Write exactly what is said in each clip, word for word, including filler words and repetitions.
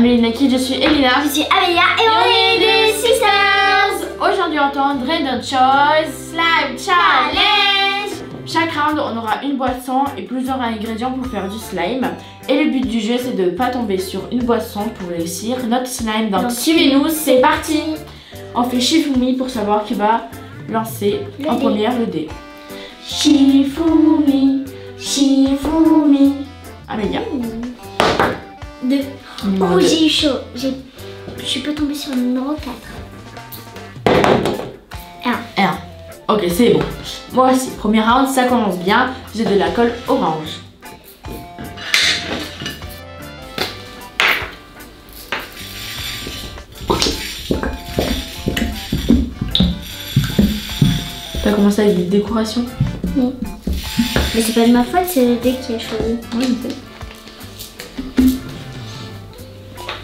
Amélya Kid, je suis Elina. Je suis Amélya et on est des sisters. Aujourd'hui on tente Random Choice Slime Challenge. Chaque round on aura une boisson et plusieurs ingrédients pour faire du slime. Et le but du jeu c'est de ne pas tomber sur une boisson pour réussir notre slime. Donc, Donc suivez-nous, c'est parti. On fait Shifumi pour savoir qui va lancer le en dé. première le dé. Shifumi, Shifumi. Amélya. deux. Oh, j'ai eu chaud. Je suis pas tombée sur le numéro quatre. un. un. Ok, c'est bon. Moi aussi. Premier round, ça commence bien. J'ai de la colle orange. T'as commencé avec des décorations? Oui. Mais c'est pas de ma faute, c'est le dé qui a choisi. Oui, je sais.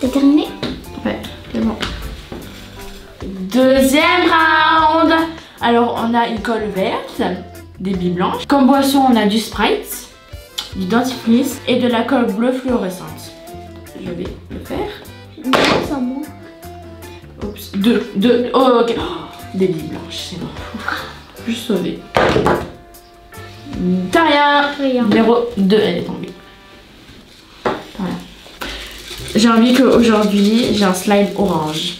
T'as terminé? Ouais, c'est bon. Deuxième round. Alors, on a une colle verte, des billes blanches. Comme boisson, on a du Sprite, du dentifrice et de la colle bleue fluorescente. Je vais le faire. Sans moi. Oups, deux, deux, oh, ok. Des billes blanches, c'est bon. Juste sauvé. T'as rien. Rien. Numéro deux, elle est tombée. J'ai envie qu'aujourd'hui, j'ai un slime orange.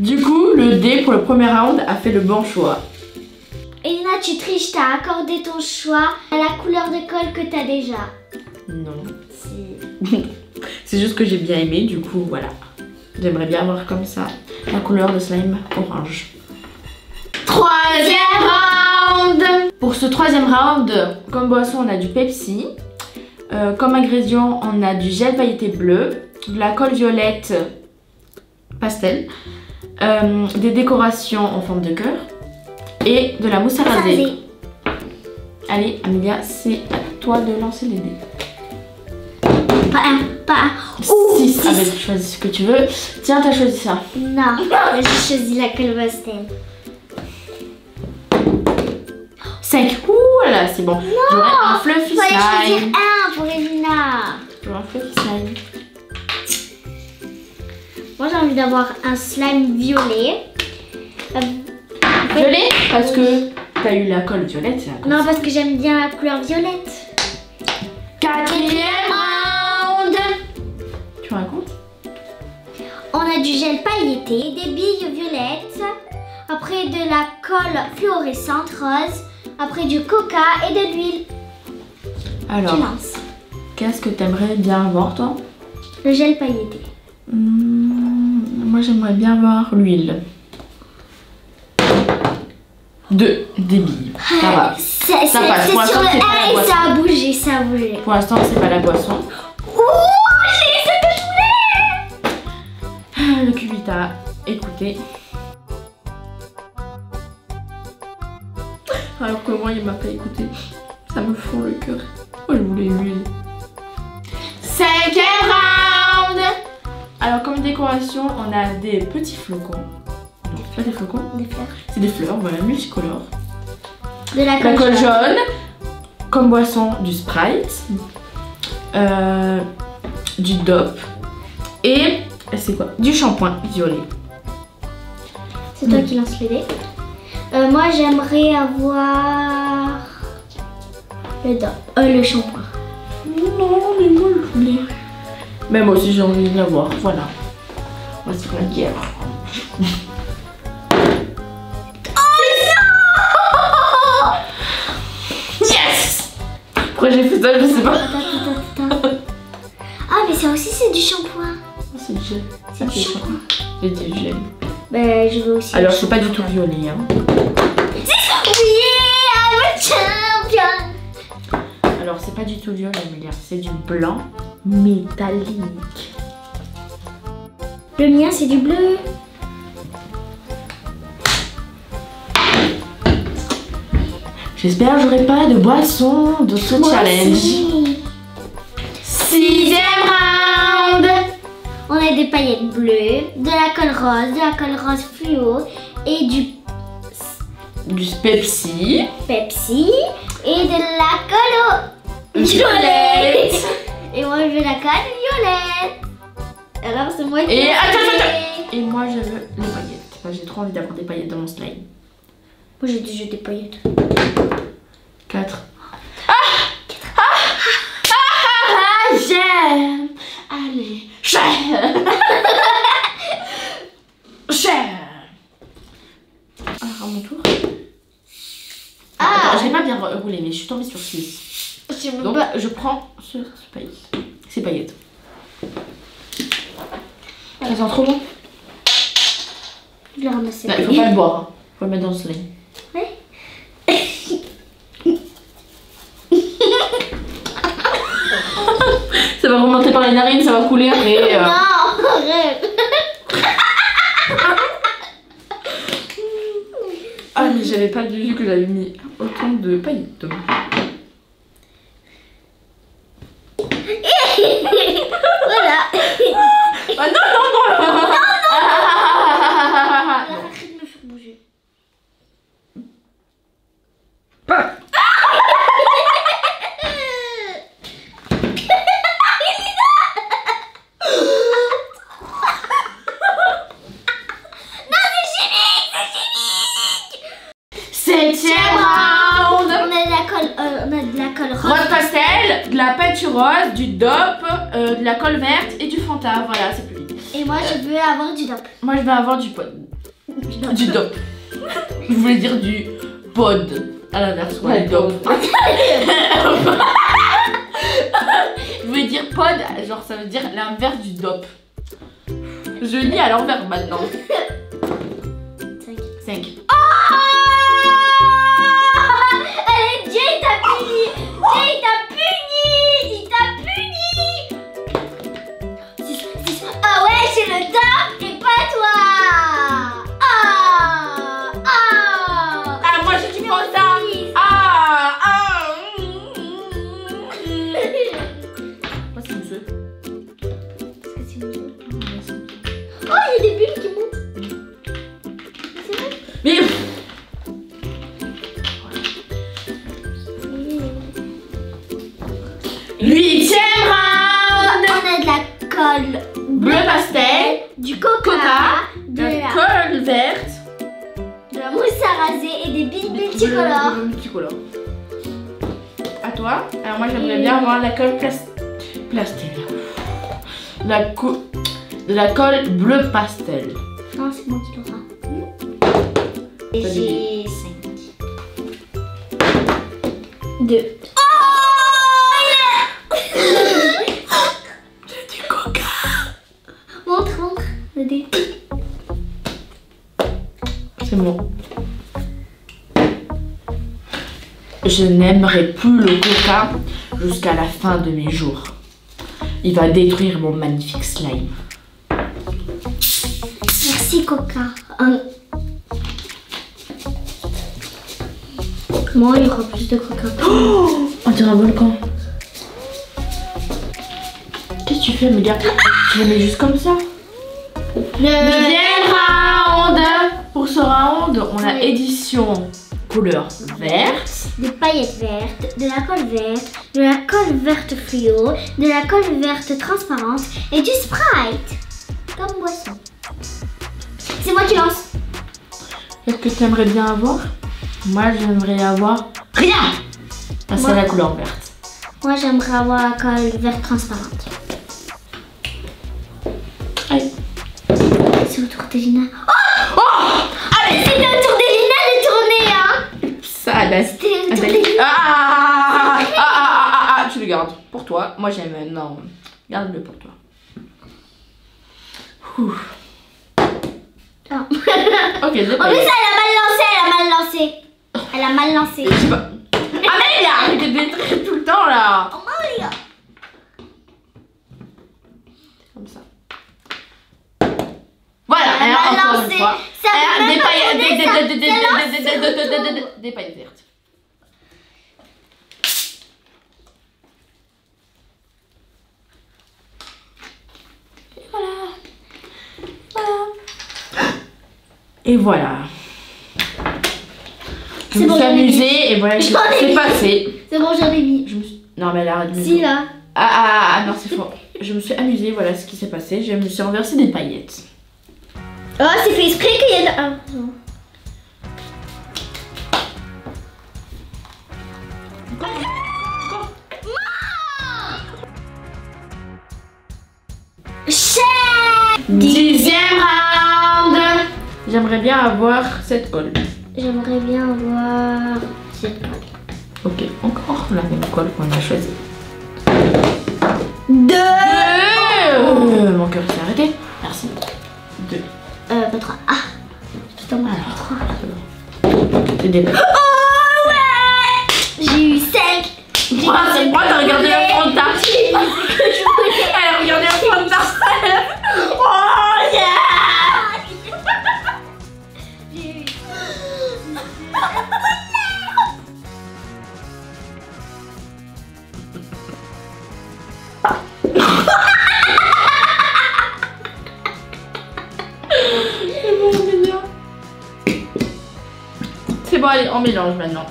Du coup, le dé pour le premier round a fait le bon choix. Elina, tu triches, t'as accordé ton choix à la couleur de colle que t'as déjà. Non. Si. C'est juste que j'ai bien aimé, du coup, voilà. J'aimerais bien avoir comme ça la couleur de slime orange. Troisième round! Pour ce troisième round, comme boisson, on a du Pepsi. Euh, comme ingrédients, on a du gel pailleté bleu, de la colle violette pastel, euh, des décorations en forme de cœur et de la mousse à raser. Allez, Amélya, c'est à toi de lancer les dés. Pas un, pas un. six. Ah ben, tu choisis ce que tu veux. Tiens, t'as choisi ça. Non, j'ai choisi la colle pastel. cinq. Ouh là, c'est bon. Non, un fluffy slime. Pour Elina. Pour un fluffy slime. Moi j'ai envie d'avoir un slime violet. Violet? Parce que t'as eu la colle violette. La non, parce que j'aime bien la couleur violette. Quatrième round. Tu racontes? On a du gel pailleté, des billes violettes, après de la colle fluorescente rose, après du coca et de l'huile. Alors, qu'est-ce que t'aimerais bien avoir, toi? Le gel pailleté. Mmh, moi, j'aimerais bien avoir l'huile. Deux, des billes. Ça va. Ça passe. Pour l'instant, c'est pas la boisson. Ça a bougé, ça a bougé. Pour l'instant, c'est pas la boisson. Ouh, j'ai ce que je voulais. Le cubita, écoutez. Alors que moi, il m'a pas écouté. Ça me fond le cœur. Oh, je voulais l'huile. Cinquième round. Alors comme décoration, on a des petits flocons. Non, c'est pas des flocons. Des fleurs. C'est des fleurs, voilà, multicolores. De la colle, la colle jaune. jaune. Comme boisson, du Sprite. Euh, du dope. Et c'est quoi? Du shampoing violet. C'est toi mmh. qui lance les dés. Euh, moi j'aimerais avoir... Le dope, euh, le shampoing. Non, mais moi je voulais. Mais moi aussi j'ai envie de l'avoir, voilà. Voici la guerre. Oh non! Yes! Pourquoi j'ai fait ça, je sais pas. Ah, mais ça aussi c'est du shampoing. C'est du gel. C'est du shampoing. J'ai dit gel. Bah, je veux aussi. Alors, je suis pas du tout violet, hein. C'est champion! Alors c'est pas du tout violet, Amélya, c'est du blanc métallique. Le mien c'est du bleu. J'espère que j'aurai pas de boisson de ce Moi challenge. Aussi. Sixième round. On a des paillettes bleues, de la colle rose, de la colle rose fluo et du... Du Pepsi. Pepsi. Et de la colle violette. Et moi je veux la colle violette. Alors c'est moi qui... Et attends, attends. Et moi je veux les paillettes. Enfin, j'ai trop envie d'avoir des paillettes dans mon slime. Moi j'ai déjà des paillettes. quatre. Ah ah ah ah, j'aime. Allez, j'aime. J'aime. Alors à mon tour. Ah, j'ai pas bien roulé mais je suis tombée sur celui-ci. Donc bah, je prends ce, ce paillette. Ces paillettes. Elles sont trop bon. Je les ramasse. Il faut pas le boire. Il faut le mettre dans le slime. Ouais. Ça va remonter par les narines, ça va couler après. Euh... Non, arrête. Ah mais j'avais pas vu que j'avais mis autant de paillettes. Voilà. Ah non non non. Non non. Ah, non. Elle a cru de me faire bouger. Ah. De la peinture, du dope, euh, de la colle verte et du Fanta. Voilà, c'est plus vite. Et moi, je veux avoir du dope. Moi, je veux avoir du pod. Du dope. Du dope. Je voulais dire du pod. À l'inverse, ouais, ouais, dope. Je voulais dire pod, genre ça veut dire l'inverse du dope. Je lis à l'envers maintenant. cinq. Allez, Dieu, il t'a puni. Dieu, il t'a puni. C'est le top et pas toi. Ah oh, ah oh. Ah moi je dis pas ça. Ah ah. Moi c'est une seule. Est-ce que c'est une seule? Oh il y a des bulles qui montent. C'est vrai. Mais huitième round. On a de la colle. Bleu pastel, du coca, coca de, de la colle verte, de la mousse à raser et des billes multicolores. Des multicolores. À toi. Alors moi j'aimerais bien avoir la colle plastique. La co de la colle bleu pastel. Non c'est moi qui l'aura. Et j'ai cinq, deux. C'est bon. Je n'aimerai plus le coca jusqu'à la fin de mes jours. Il va détruire mon magnifique slime. Merci coca. Hein. Moi il y aura plus de coca. Oh, on dirait un volcan. Qu'est-ce que tu fais, mes gars? Tu le mets juste comme ça. Deuxième round. Pour ce round, on a édition couleur verte, des paillettes vertes, de la colle verte, de la colle verte fluo, de la colle verte transparente et du Sprite comme boisson. C'est moi qui lance. Qu'est-ce que tu aimerais bien avoir? Moi j'aimerais avoir rien. Parce que c'est la couleur verte. Moi j'aimerais avoir la colle verte transparente. C'est au tour d'Elina. Oh, oh. Allez, c'était au tour d'Elina de tourner, hein. Ça, là, c'était au tour d'Elina. Ah, ah, ah, ah, tu le gardes pour toi. Moi, j'aime. Non, garde-le pour toi. Ouh. Oh. Ok, j'ai pas. En plus, elle a mal lancé, elle a mal lancé. Elle a mal lancé. Je sais pas. Ah, mais elle a arrêté de détruire tout le temps, là. Oh, Maria. Comme ça. Voilà, elle a encore une fois des paillettes, des paillettes vertes. Et voilà. Voilà. Et voilà. Je me suis amusée et voilà ce qui s'est passé. C'est bon, j'en ai mis. Non mais là. Si là. Ah ah ah non, c'est faux. je me suis amusée, voilà ce qui s'est passé. Je me suis renversée des paillettes. Oh, c'est fait exprès qu'il y en a un. Dixième round. J'aimerais bien avoir cette colle. J'aimerais bien avoir cette colle. Ok, encore la même colle qu'on a choisie. Deux. Deux. Mon cœur s'est arrêté. Merci. Deux. Euh, pas trois. Ah. Putain, moi, alors. Trois. Des... Oh ouais. J'ai eu cinq. Moi, c'est moi qui ai regardé la fronte d'archive. Elle a regardé la fronte d'archive. Oh yeah! C'est bon, allez, on mélange maintenant.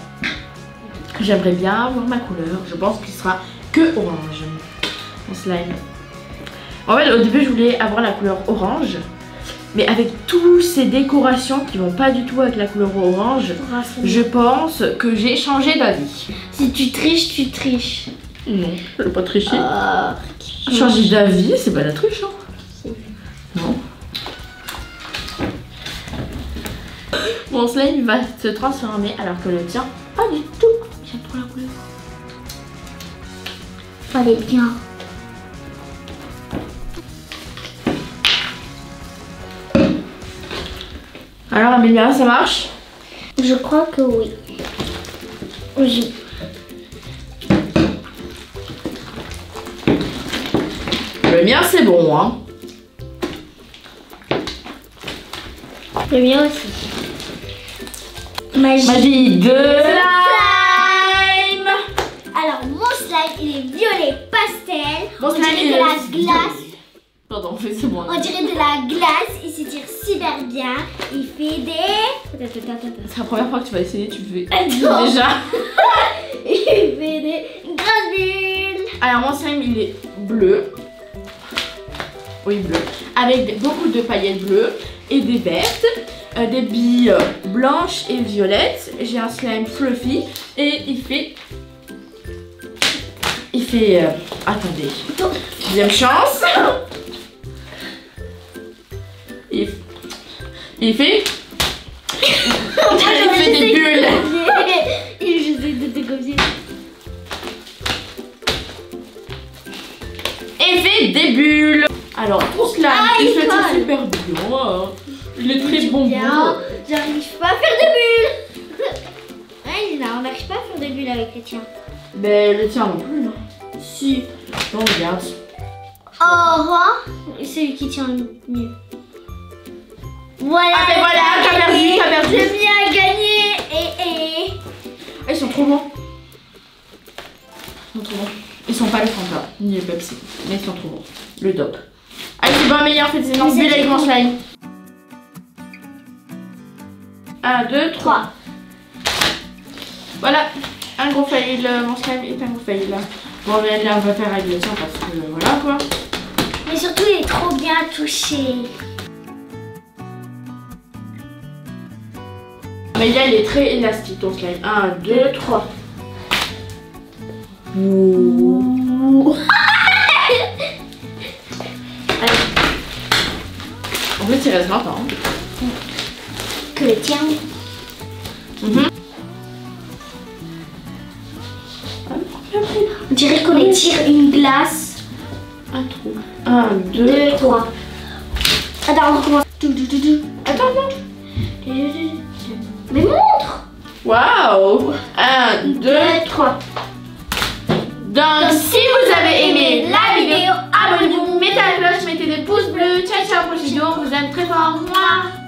J'aimerais bien avoir ma couleur. Je pense qu'il sera que orange. Mon slime. En fait, au début, je voulais avoir la couleur orange, mais avec toutes ces décorations qui vont pas du tout avec la couleur orange, je pense que j'ai changé d'avis. Si tu triches, tu triches. Non, je vais pas tricher. Euh, changer d'avis, c'est pas la triche, hein. Non. Mon slime va se transformer alors que le tien, pas du tout. J'aime trop la couleur. Fallait bien. Alors Amélya, ça marche? Je crois que oui. Je... Le mien c'est bon, hein. Le mien aussi. Magie, Magie de, de slime. Alors mon slime il est violet pastel. Mon On slime dirait il de est la aussi. glace. Pardon, c'est bon. On dirait de la glace, il se tire super bien. Il fait des... C'est la première fois que tu vas essayer, tu fais non. déjà. Il fait des granules. Alors mon slime il est bleu. Oui, bleu. Avec beaucoup de paillettes bleues et des vertes, euh, des billes blanches et violettes. J'ai un slime fluffy et il fait... Il fait... Euh... Attendez. Deuxième chance. Il, f... il fait... il fait des bulles. Il fait des bulles. Il fait des bulles. Alors pour cela, ah, il fait un super bouillon. Il est très bon. J'arrive pas à faire des bulles. Ouais, là, on n'arrive pas à faire des bulles avec le tien. Mais le tien non plus, non. Si. Bon, regarde. Oh, c'est lui qui tient le mieux. Voilà, ah mais voilà, t'as perdu, t'as perdu. Le mien a gagné. Eh, eh. Ah, ils sont trop bons. Ils sont trop bons. Ils sont pas les Fanta, ni les Pepsi, mais ils sont trop bons. Le top. Allez, c'est pas meilleur, faites des énormes bulles avec mon slime. un, deux, trois. Voilà, un gros fail. Mon slime est un gros fail là. Bon, mais là, on va faire avec le tien parce que voilà quoi. Mais surtout, il est trop bien touché. Mais là, il est très élastique ton slime. un, deux, trois. Ouh. En fait, il reste longtemps. Hein. Que le tien. Mm-hmm. On dirait qu'on étire une glace. Un trou. un, deux, trois. Attends, on recommence. Attends, non. Mais montre! Waouh! un, deux, trois. Donc, si vous avez aimé la vidéo, abonnez-vous, mettez la cloche, mettez des pouces bleus. Ciao, ciao, prochaine vidéo, on vous aime très fort. Mouah.